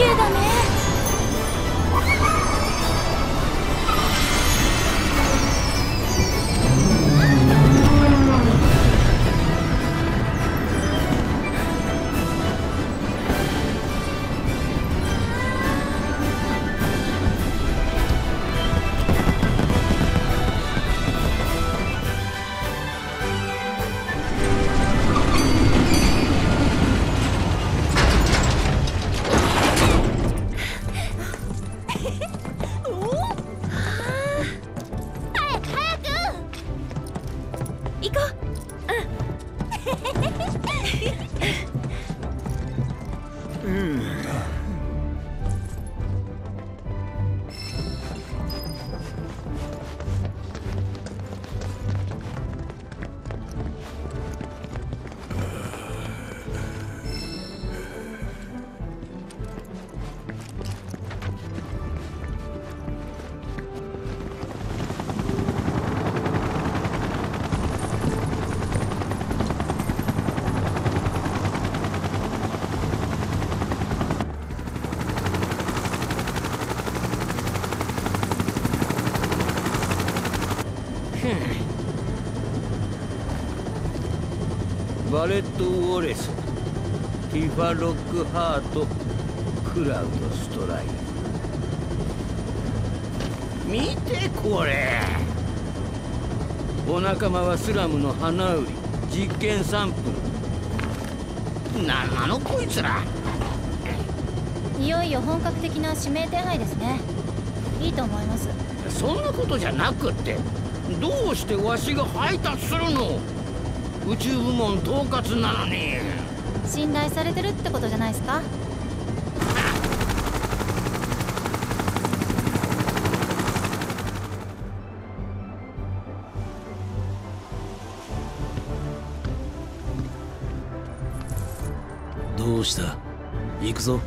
綺麗だね。バレット・ウォレス、ティファ・ロックハート、クラウド・ストライフ。見てこれ。お仲間はスラムの花売り、実験サンプル。なんなのこいつら。いよいよ本格的な指名手配ですね。いいと思います。そんなことじゃなくって、どうしてわしが配達するの？宇宙部門統括なのに。信頼されてるってことじゃないですか。どうした？行くぞ。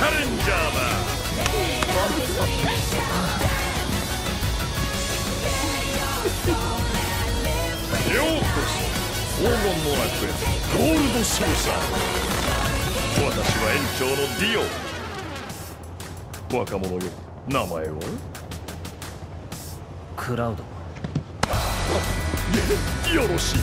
チャレンジャーだ。ようこそ、黄金の楽園ゴールドソーサー。私は園長のディオ。若者よ、名前はクラウド。よろしい。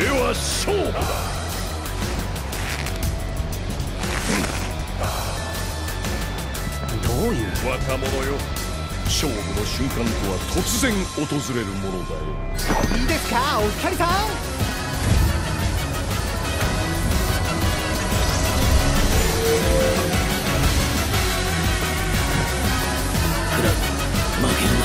では勝負だ。どういう若者よ、勝負の瞬間とは突然訪れるものだよ。いいですか、お二人さん。クラウド、負けるな。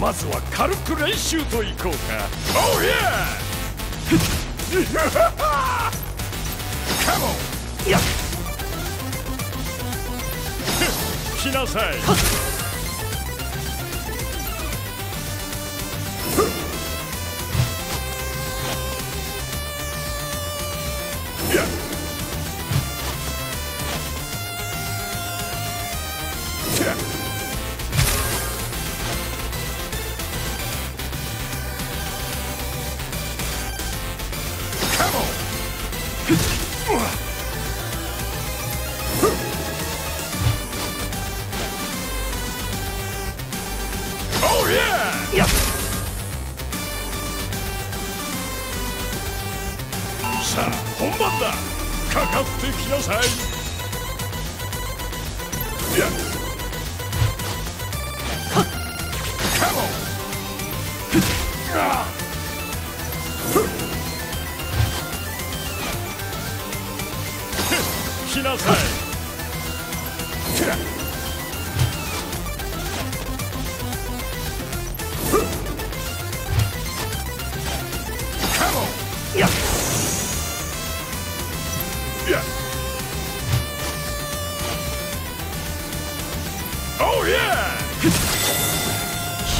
まずは軽く練習といこうか。オーイエーカモンよっ来なさい。さあ本番だ。かかってきなさい。いやはっカモンふっあふっふっ来なさい。ふっ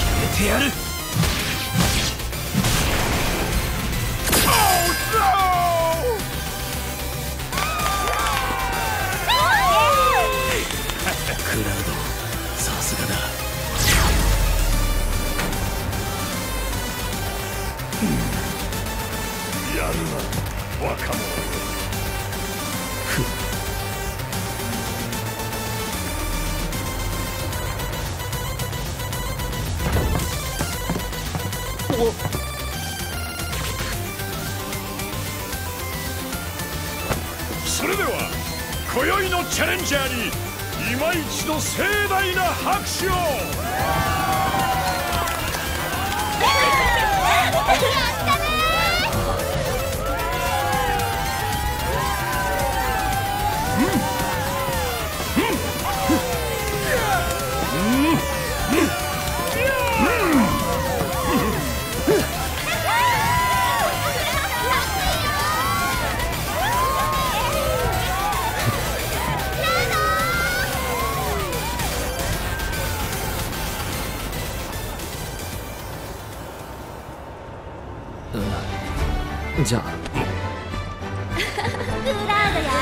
決めてやる。クラウド、さすがだ。やるな、若者。おっそれでは今宵のチャレンジャーに今一度盛大な拍手を。じゃあクラウドやるじゃ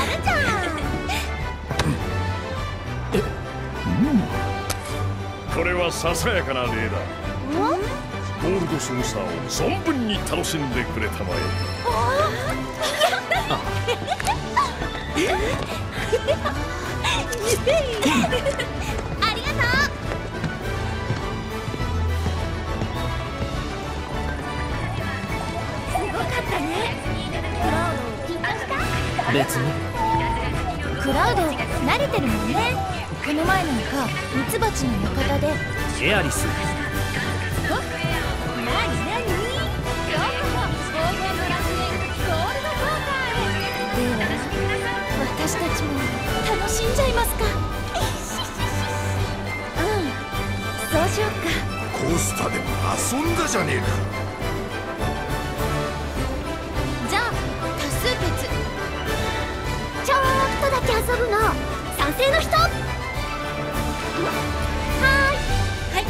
ん。えっ、これはささやかな例だ。ゴールドソーサーを存分に楽しんでくれたまえ。ありがとう。別にクラウド慣れてるもんね。この前なんかミツバチの館でエアリス。おっ、なにどこも冒険の楽園ゴールドソーサーへ。では私たちも楽しんじゃいますか。遊んだじゃねえか。じゃあ多数決。ちょっとだけ遊ぶの。賛成の人。はーい。はい。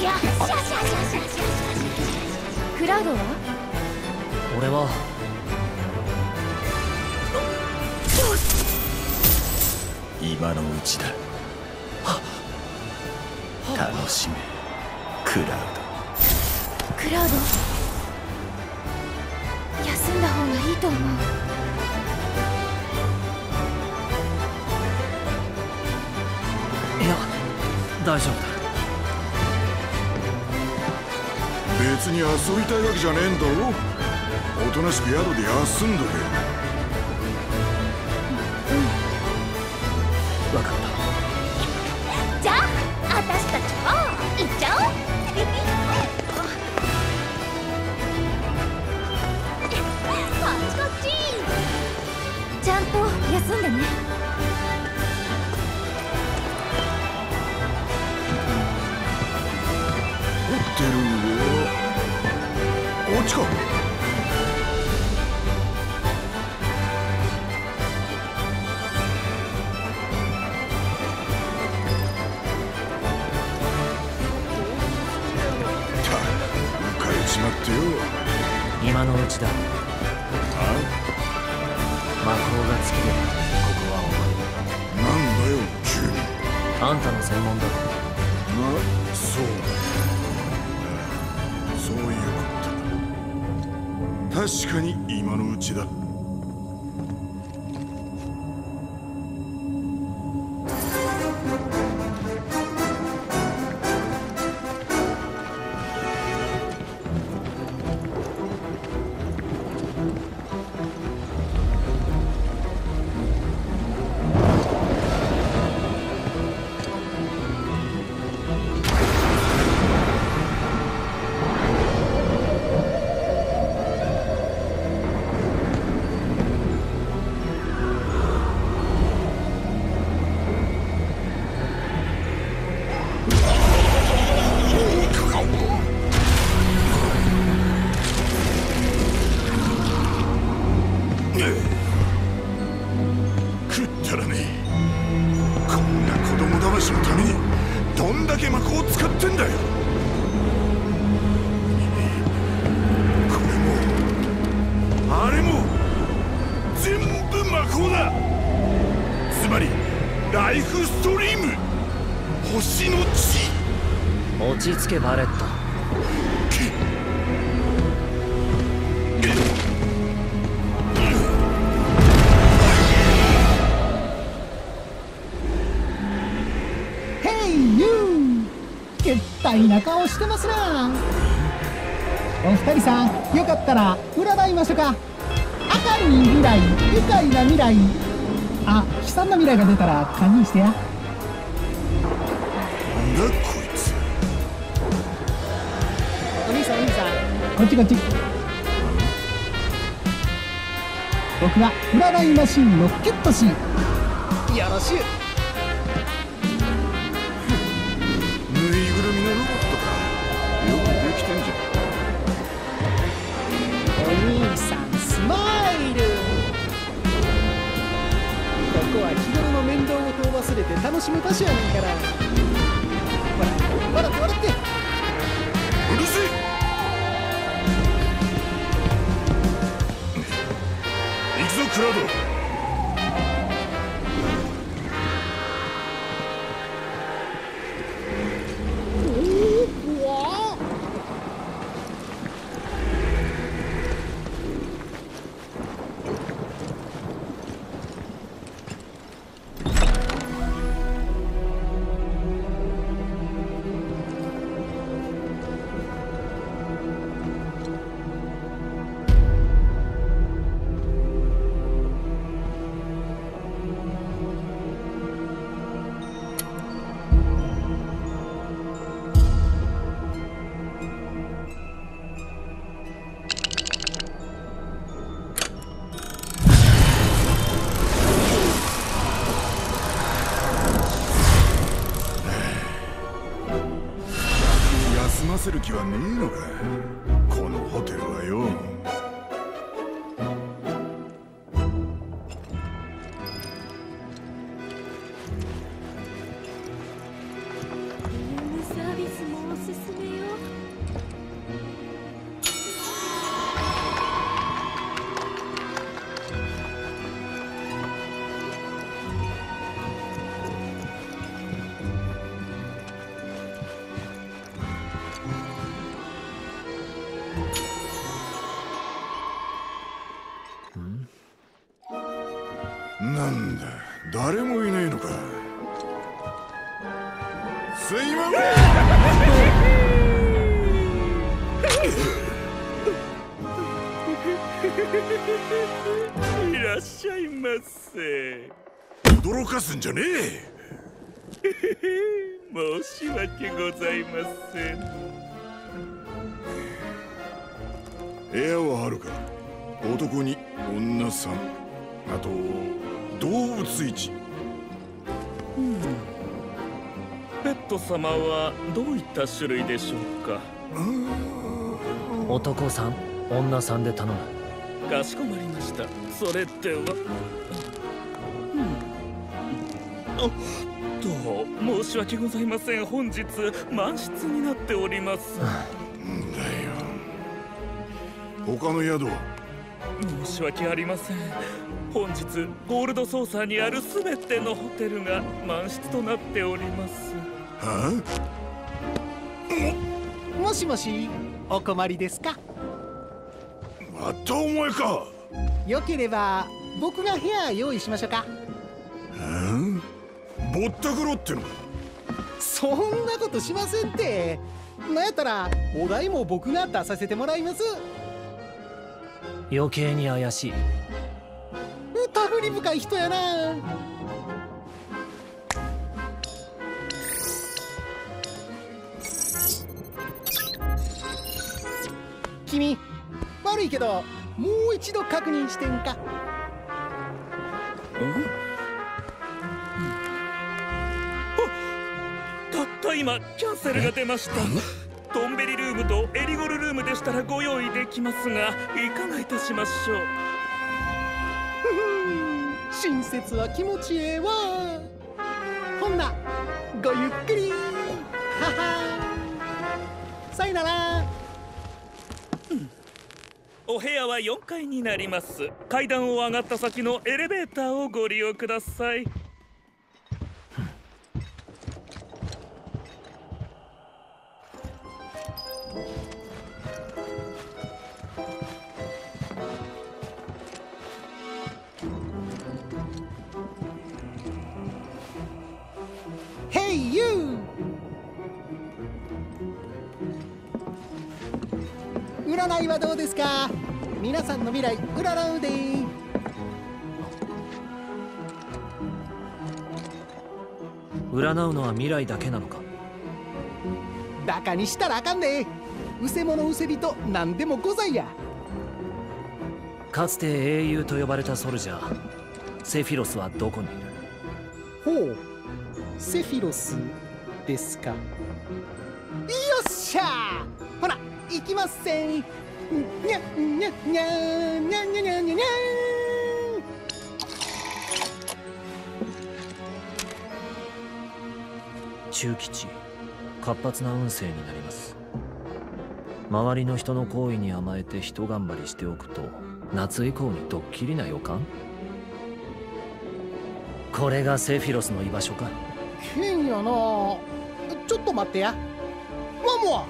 いや、しゃしゃしゃしゃしゃ。クラウドは？俺は。今のうちだ。楽しめ、クラウド。クラウド、休んだ方がいいと思う。いや、大丈夫だ。別に遊びたいわけじゃねえんだろ。おとなしく宿で休んどけ。分かった。じゃあ私たちも行っちゃおう。こっちこっち。ちゃんと休んでね。ホテルはこっちか。今のうちだ。魔法が尽きればここは終わり。なんだよ急に。あんたの専門だ。な、そうだ。そういうこと。確かに今のうちだ。バレット。ヘイユー、けったいな顔してますな。お二人さん、よかったら占いましょうか。明るい未来、愉快な未来。あ、悲惨な未来が出たら堪忍してや。こっちこっち。僕は占いマシンロケットシーン。よろしゅう。ぬいぐるみのロボットか。よくできてんじゃん。お兄さんスマイル。ここは日頃の面倒事を忘れて楽しむ場所やねんから。ほら笑って笑って。うるせえ。クラウド、はねえのか。このホテルはよ。ルームサービスもおすすめよ。なんだ、誰もいないのか。すいません。いらっしゃいませ。驚かすんじゃねえ。申し訳ございません。部屋はあるか。男に女さん、あと動物市。ペット様はどういった種類でしょうか。男さん、女さんで頼む。かしこまりました。それでは。おっと、申し訳ございません。本日満室になっております。んだよ。他の宿は。申し訳ありません。本日ゴールドソーサーにあるすべてのホテルが満室となっております。はあ、もしもし、お困りですか。またお前か。よければ僕が部屋用意しましょうか。ぼったくろっての。そんなことしませんって。なんやったらお題も僕が出させてもらいます。余計に怪しい。手繰り深い人やな。君、悪いけどもう一度確認してんか。たった今キャンセルが出ました。ドンベリルームとエリゴルルームでしたらご用意できますが、いかがいたしましょう。親切は気持ちええわ。ほんなごゆっくり。はは。さよなら。お部屋は4階になります。階段を上がった先のエレベーターをご利用ください。占いはどうですか。皆さんの未来占うでー。占うのは未来だけなのか。バカにしたらあかんで。うせ者うせ人なんでもございや。かつて英雄と呼ばれたソルジャー、セフィロスはどこにいる。ほう、セフィロスですか。よっしゃー、ほらいきません。にゃにゃにゃにゃにゃにゃにゃにゃ。中吉、活発な運勢になります。周りの人の行為に甘えてひと頑張りしておくと、夏以降にドッキリな予感。これがセフィロスの居場所か。変やな。ちょっと待ってや。ワンモア。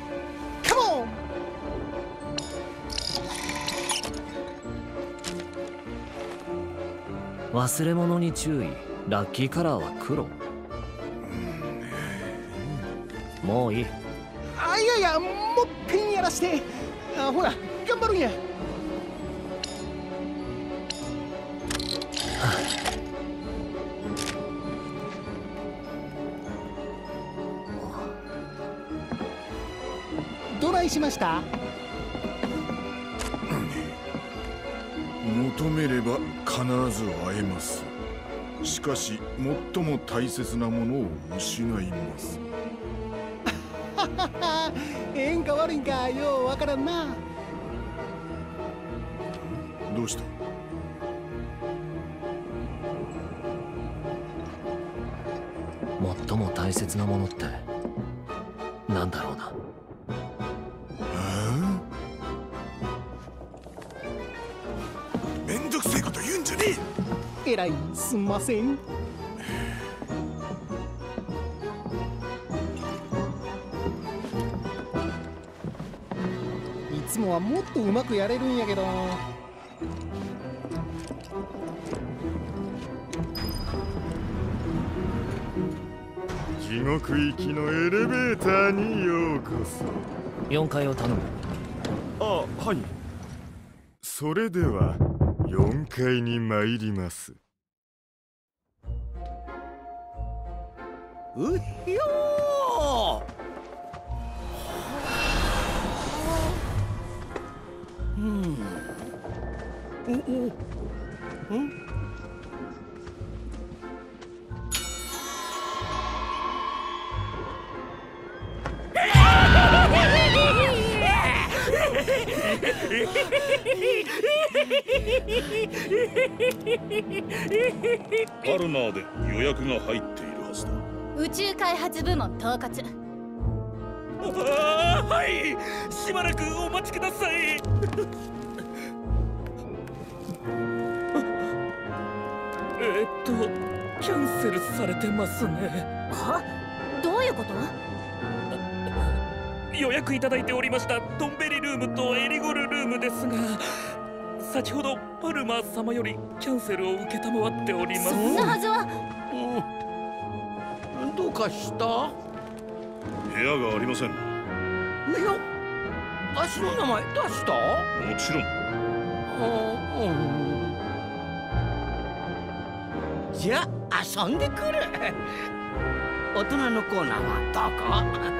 忘れ物に注意。ラッキーカラーは黒。もういい。あ、いやいや、もっぺんやらして。あ、ほら頑張るんや。ドライしました。求めれば必ず会えます。しかし最も大切なものを失います。えんか悪いんかようわからんな。どうした？最も大切なものってなんだろうな。めんどくせえこと言うんじゃねえ。えらいすんません。いつもはもっとうまくやれるんやけど。地獄行きのエレベーターにようこそ。4階を頼む。ああ、はい。それでは4階に参ります。うっひょー。うん、おお、ん？パルナーで予約が入っているはずだ。宇宙開発部門統括。ああ、はい、しばらくお待ちください。キャンセルされてますね。は？どういうこと？予約いただいておりましたドンベリルームとエリゴルルームですが、先ほどパルマー様よりキャンセルを承っております。そんなはずは。どうかした？部屋がありません。いや、足の名前出した？もちろん。じゃあ遊んでくる。大人のコーナーはどこ？どこ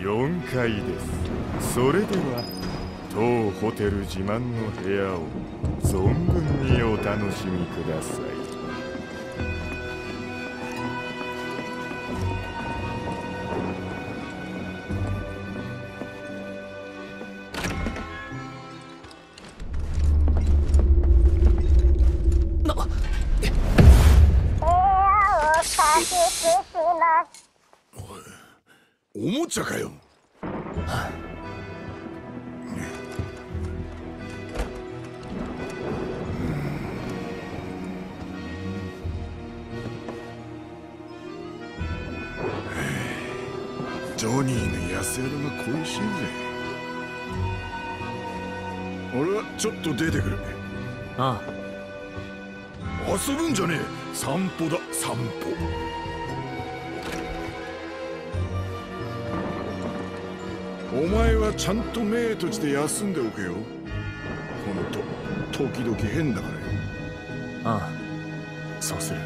？4階です。それでは当ホテル自慢の部屋を存分にお楽しみください。おもちゃかよ。ジョニーの安宿が恋しいぜ。俺はちょっと出てくる。ああ、遊ぶんじゃねえ。散歩だ、散歩。お前はちゃんと目閉じて休んでおけよ。ほんと時々変だからよ。ああ、そうする。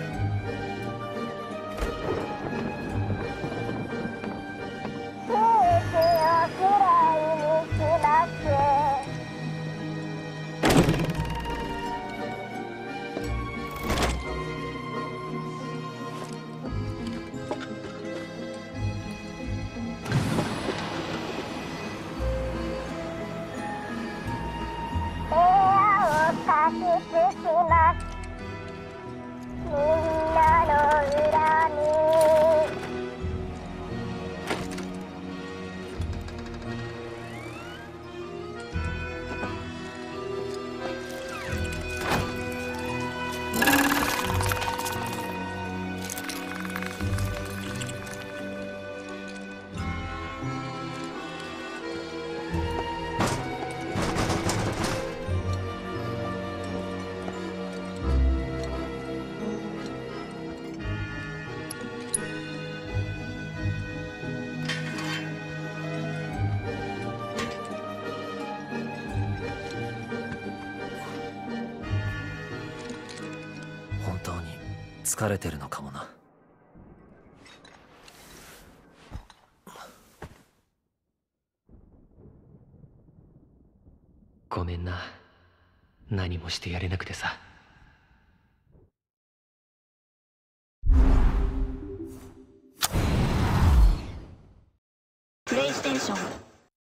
疲れてるのかもな。ごめんな。何もしてやれなくてさ。プレイステーション。